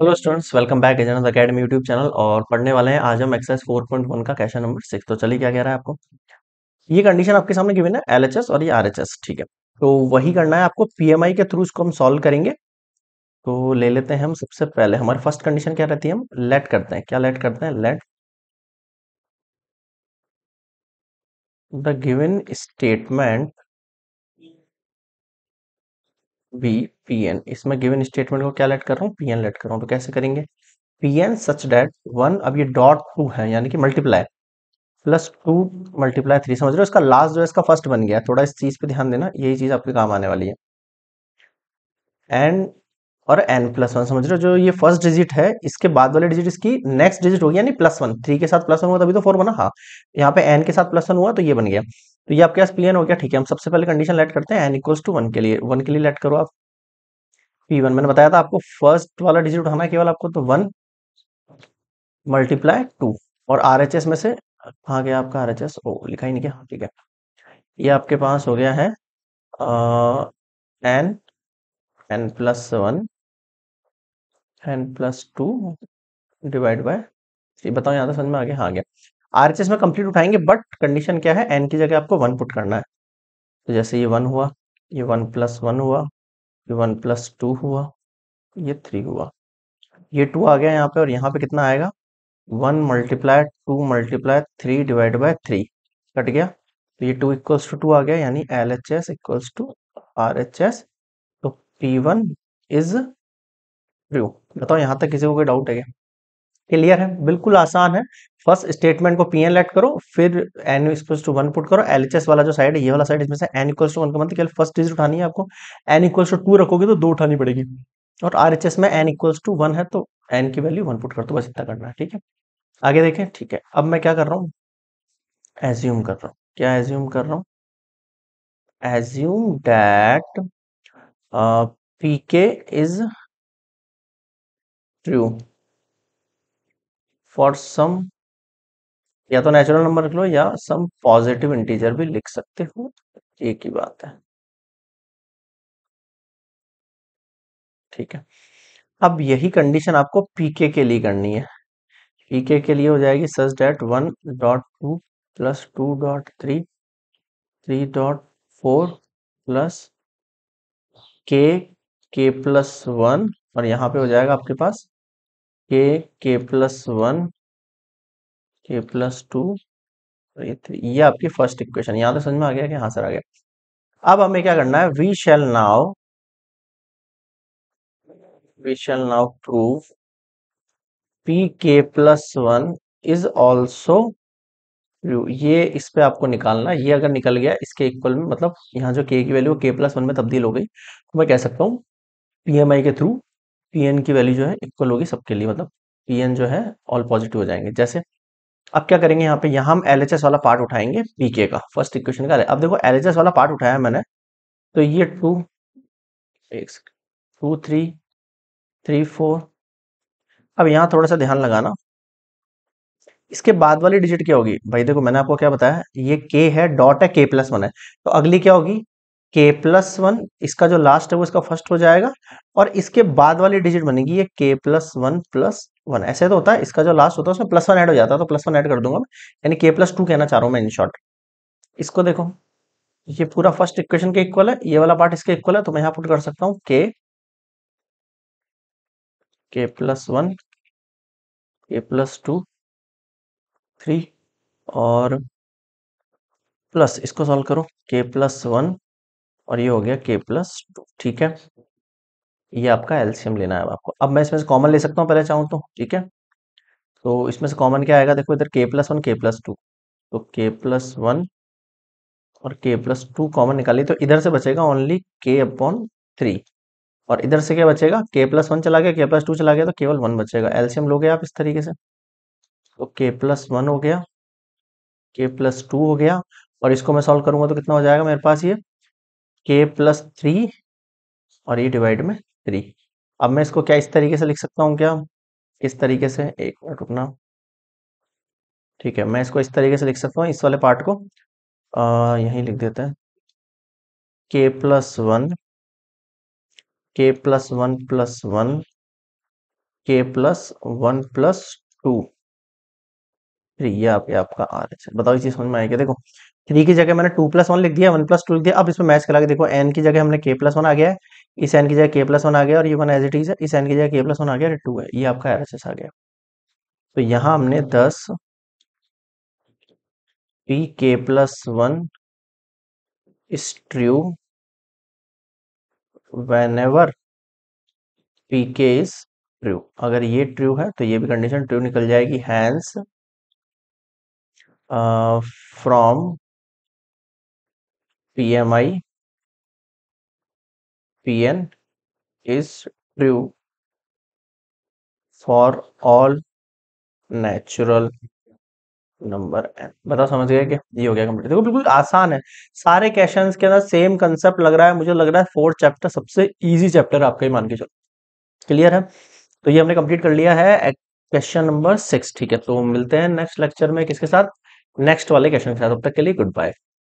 Hello students, welcome back Gajanand academy YouTube channel. और पढ़ने वाले हैं आज हम एक्सरसाइज 4.1 का क्वेश्चन नंबर 6। तो चलिए, क्या कह रहा है आपको, ये कंडीशन आपके सामने गिवन है एलएचएस और ये आरएचएस, ठीक है। तो वही करना है आपको, पीएमआई के थ्रू इसको हम सॉल्व करेंगे। तो ले लेते हैं हम सबसे पहले, हमारी फर्स्ट कंडीशन क्या रहती है, हम लेट करते हैं। क्या लेट करते हैं, let the given statement be PN. इसमें गिवन स्टेटमेंट को क्या लेट कर रहा हूँ, पीएन लेट कर रहा हूँ। तो कैसे करेंगे, पीएन सच डेट वन, अब ये डॉट टू है यानी कि multiply plus two multiply three, समझ रहे हो, इसका लास्ट जो है इसका फर्स्ट बन गया। थोड़ा इस चीज पे ध्यान देना, यही चीज आपके काम आने वाली है। एन और एन प्लस वन, समझ रहे हो, जो ये फर्स्ट डिजिट है इसके बाद वाले डिजिट इसकी नेक्स्ट डिजिट होगी, यानी प्लस वन। थ्री के साथ प्लस वन हुआ तभी तो फोर बना, हाँ। यहाँ पे एन के साथ प्लस वन हुआ तो ये बन गया। तो ये आपके पास पीएन हो गया, ठीक है। हम सबसे पहले कंडीशन लेट करते हैं एन इक्वल्स टू वन के लिए। वन के लिए लेट करो आप पी1। मैंने बताया था आपको फर्स्ट वाला डिजिट उठाना है केवल आपको, तो वन मल्टीप्लाई टू। और आरएचएस में से कहाँ गया आपका आरएचएस, ओ लिखा ही नहीं क्या, ठीक है। ये आपके पास हो गया है n, n plus one, n plus two divide by three. बताओ यहाँ तक समझ में आ गया, हाँ गया। आरएचएस में कंप्लीट उठाएंगे, बट कंडीशन क्या है, एन की जगह आपको वन पुट करना है। तो जैसे ये वन हुआ, ये वन प्लस वन हुआ, ये वन प्लस टू हुआ, ये थ्री हुआ, ये टू आ गया यहाँ पे। और यहाँ पे कितना आएगा, one multiply two multiply three divide by three, cut गया। तो ये टू इक्वल्स टू टू आ गया, यानी L H S equals to R H S. तो पी वन इज ट्रू। बताओ यहाँ तक किसी को कोई डाउट है क्या, क्लियर है? बिल्कुल आसान है। फर्स्ट स्टेटमेंट को पीएन लेट करो, फिर n equals to one put करो। एलएचएस वाला जो साइड है, ये वाला साइड, इसमें से एन इक्वल्स टू वन का मतलब केवल फर्स्ट डिजिट उठानी है आपको। एन इक्वल्स टू टू रखोगे तो दो उठानी पड़ेगी। और आरएचएस में एन इक्वल्स टू वन है तो एन की वैल्यू वन पुट कर दो, बस इतना करना है, ठीक है। आगे देखें, ठीक है। अब मैं क्या कर रहा हूँ, एज्यूम कर रहा हूँ। क्या एज्यूम कर रहा हूँ, assume that PK is true for some, या तो नेचुरल नंबर लिख लो या सम पॉजिटिव इंटीजर भी लिख सकते हो, एक ही बात है, ठीक है। अब यही कंडीशन आपको पीके के लिए करनी है। पीके के लिए हो जाएगी such that one dot two plus two dot three, three dot four plus K plus one. और यहाँ पे हो जाएगा आपके पास के प्लस वन, के प्लस टू, ये थ्री। ये आपकी फर्स्ट इक्वेशन, यहाँ तो समझ में आ गया कि हाँ सर आ गया। अब हमें क्या करना है, we shall now prove P के plus one is also true. ये इस पे आपको निकालना है। ये अगर निकल गया इसके इक्वल में, मतलब यहाँ जो के की वैल्यू के प्लस वन में तब्दील हो गई, तो मैं कह सकता हूँ पीएमआई के थ्रू पीएन की वैल्यू जो है इक्वल होगी सबके लिए, मतलब पीएन जो है ऑल पॉजिटिव हो जाएंगे। जैसे अब क्या करेंगे, यहाँ पे हम एलएचएस वाला पार्ट उठाएंगे पीके का, फर्स्ट इक्वेशन का। अब देखो एलएचएस वाला पार्ट उठाया मैंने, तो ये two two three three four. अब यहाँ थोड़ा सा ध्यान लगाना, इसके बाद वाली डिजिट क्या होगी, भाई देखो मैंने आपको क्या बताया, ये के है, डॉट है, के प्लस वन है, तो अगली क्या होगी, के प्लस वन। इसका जो लास्ट है वो इसका फर्स्ट हो जाएगा, और इसके बाद वाली डिजिट बनेगी ये के प्लस वन। ऐसे तो होता है, इसका जो लास्ट होता है उसमें प्लस वन ऐड हो जाता है, तो प्लस वन ऐड कर दूंगा मैं, यानी के प्लस टू कहना चाह रहा हूँ मैं इन शॉर्ट। इसको देखो, ये पूरा फर्स्ट इक्वेशन के इक्वल है, ये वाला पार्ट इसके इक्वल है, तो मैं यहाँ पुट कर सकता हूँ के प्लस वन, के प्लस टू, थ्री और प्लस, इसको सॉल्व करो के प्लस वन, और ये हो गया के प्लस टू, ठीक है। ये आपका एलसीएम लेना है आपको। अब मैं इसमें से कॉमन ले सकता हूँ पहले चाहूँ तो, ठीक है। तो इसमें से कॉमन क्या आएगा, देखो इधर के प्लस वन के प्लस टू, तो के प्लस वन और के प्लस टू कॉमन निकाली, तो इधर से बचेगा ओनली के अपॉन थ्री, और इधर से क्या बचेगा, के प्लस वन चला गया, के प्लस टू चला गया, तो केवल वन बचेगा। एलसीएम लोगे आप इस तरीके से, तो के प्लस वन हो गया, के प्लस टू हो गया, और इसको मैं सॉल्व करूंगा तो कितना हो जाएगा मेरे पास, ये के प्लस थ्री और ये डिवाइड में थ्री। अब मैं इसको क्या इस तरीके से लिख सकता हूँ, क्या इस तरीके से, एक मिनट रुकना, ठीक है। मैं इसको इस तरीके से लिख सकता हूँ, इस वाले पार्ट को यहीं लिख देते हैं, के प्लस वन, के प्लस वन प्लस वन के प्लस 1 प्लस 2 3, ये आपका आर एच। बताओ चीज समझ में आएगी। देखो 3 की जगह मैंने 2 प्लस 1 लिख दिया, 1 प्लस 2 लिख दिया। अब इसमें मैच करा के देखो, एन की जगह हमने k+1 आ गया है, इस एन की जगह k+1 आ गया, और ये वन एज इट इज है, इस एन की जगह k+1 आ गया, 2 है। ये आपका आर एच एस आ गया। तो यहाँ हमने 10 P k+1 is true whenever Pk is true। अगर ये true है तो ये भी कंडीशन true निकल जाएगी। Hence from PMI Pn is true for all natural number n। बताओ समझ गए क्या? ये हो गया कंप्लीट। देखो बिल्कुल आसान है, सारे क्वेश्चंस के अंदर सेम कंसेप्ट लग रहा है। मुझे लग रहा है 4th चैप्टर सबसे इजी चैप्टर आपका ही मान के चलो। क्लियर है? तो ये हमने कंप्लीट कर लिया है क्वेश्चन नंबर 6। ठीक है, तो मिलते हैं नेक्स्ट लेक्चर में किसके साथ? नेक्स्ट वाले क्वेश्चन के साथ। तब तक के लिए गुड बाय।